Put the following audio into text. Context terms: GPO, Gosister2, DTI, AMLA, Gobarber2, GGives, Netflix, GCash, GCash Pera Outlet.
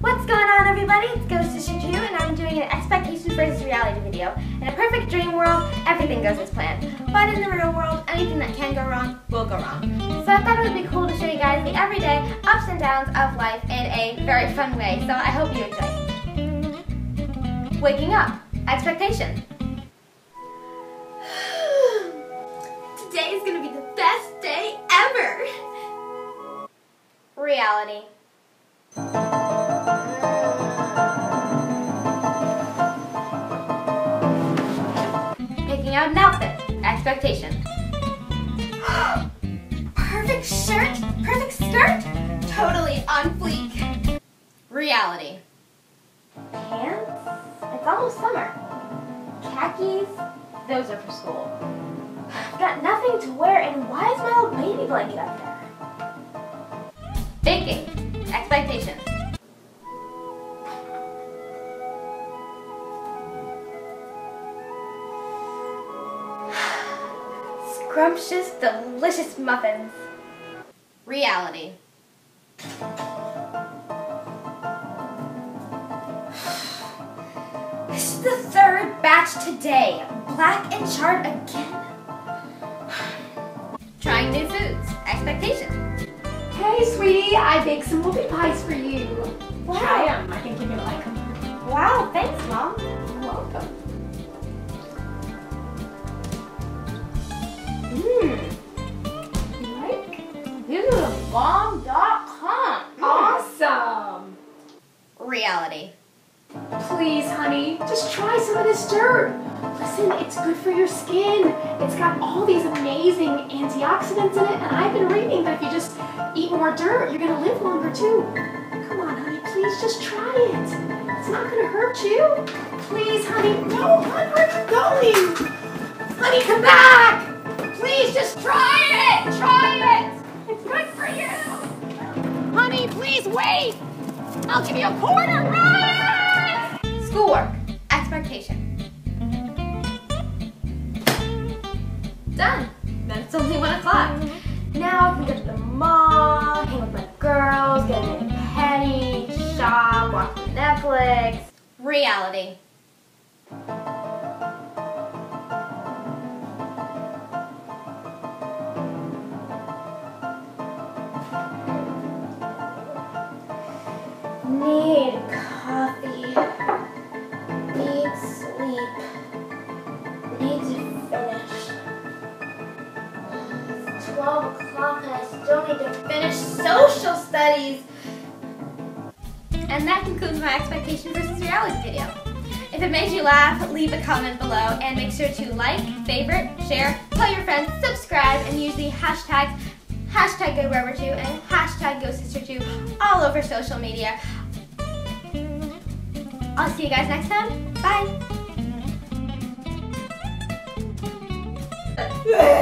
What's going on, everybody? It's Gosister2, and I'm doing an expectation versus reality video. In a perfect dream world, everything goes as planned. But in the real world, anything that can go wrong will go wrong. So I thought it would be cool to show you guys the everyday ups and downs of life in a very fun way. So I hope you enjoy it. Waking up. Expectation. Today is going to be the best day ever. Reality. Picking out an outfit. Expectation. Perfect shirt, perfect skirt, totally on fleek. Reality. Pants? It's almost summer. Khakis? Those are for school. I've got nothing to wear, and why is my old baby blanket up there? Baking. Expectation. Scrumptious, delicious muffins. Reality. This is the third batch today. Black and charred again. Trying new foods. Expectation. Hey, sweetie, I baked some whoopie pies for you. Wow. Try them. I think you're gonna like them. Wow, thanks, Mom. You're welcome. You like? This is a bomb.com. Awesome. Reality. Please, honey, just try some of this dirt. Listen, it's good for your skin. It's got all these amazing antioxidants in it, and I've been reading that if you just eat more dirt, you're gonna live longer too. Come on, honey, please just try it. It's not gonna hurt you. Please, honey. No, hon, where are you going? Honey, come back! Please just try it! Try it! It's good for you! Honey, please wait! I'll give you a quarter, run! Schoolwork. Expectation. Done. Then it's only 1 o'clock. Now I can go to the mall, hang with my girls, get a mini petty, shop, watch Netflix. Reality. Need coffee. Social studies. And that concludes my expectation versus reality video. If it made you laugh, leave a comment below and make sure to like, favorite, share, tell your friends, subscribe, and use the hashtags, #Gobarber2 and #Gosister2 all over social media. I'll see you guys next time. Bye.